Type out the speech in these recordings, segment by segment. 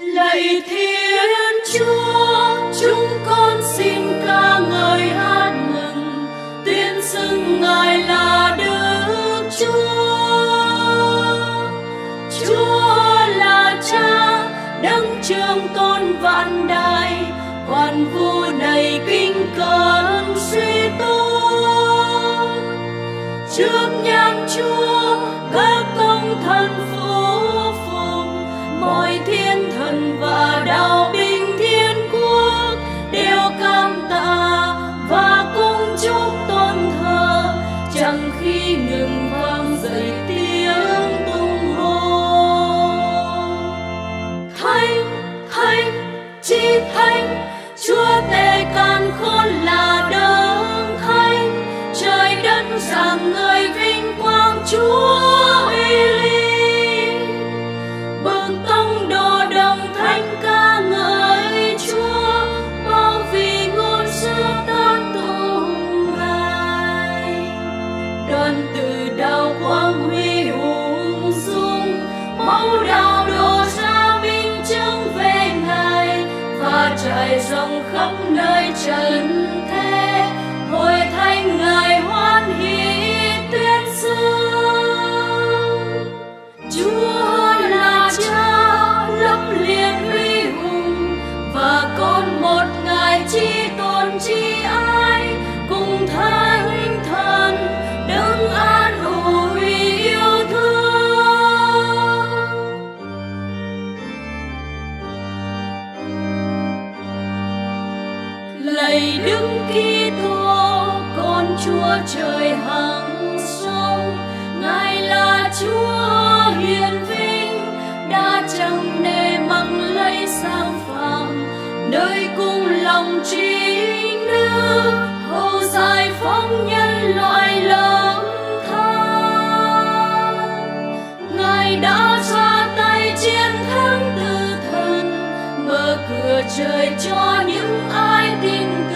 Lạy Thiên Chúa, chúng con xin ca ngợi hát mừng, tuyên xưng Ngài là Đức Chúa. Chúa là Cha, đấng trường tôn vạn đại, hoàn vũ đầy kinh cơn suy tôn. Trước nhan Chúa, các công thần phú phùng, mọi thiên thần và đạo binh thiên quốc đều cảm tạ và cung chúc tôn thờ, chẳng khi ngừng vang dậy tiếng tung hô. Thánh, thánh, chi thánh, Chúa tề can khôn là đấng thánh, trời đất rạng ngời vinh quang Chúa uy linh. Bậc tông đồ đồng thánh ca ngợi Chúa, bao vì ngôn xưa tan tụng Ngài. Đoàn từ đạo quang huy hùng dung, mẫu đạo đồ ra minh chứng về Ngài, và trải rộng khắp nơi trần thế. Hội thánh Ngài hoan hỉ tuyên xưng Chúa là Cha lẫm liệt uy hùng, và Con một Ngài chi tôn chi ái, cùng Thánh Thần đấng an ủi yêu thương. Lạy Đức Kitô, Con Chúa trời hằng sống, Ngài là Chúa hiển vinh, đã chẳng nề màng lấy sang phàm, nơi cung lòng chính Đức hầu giải phóng nhân loại lầm than. Ngài đã ra tay chiến thắng tử thần, mở cửa trời cho những ai tin tưởng.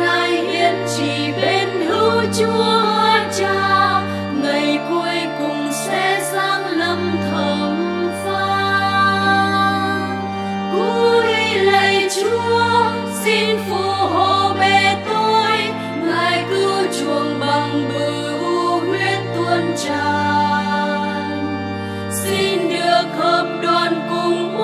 Ngài hiên chỉ bên hữu Chúa Cha, ngày cuối cùng sẽ giáng lâm thẩm phán. Cúi lạy Chúa, xin phù hộ bề tôi, Ngài cứu chuộc bằng bửu huyết tuôn tràn. Xin được hợp đoàn cùng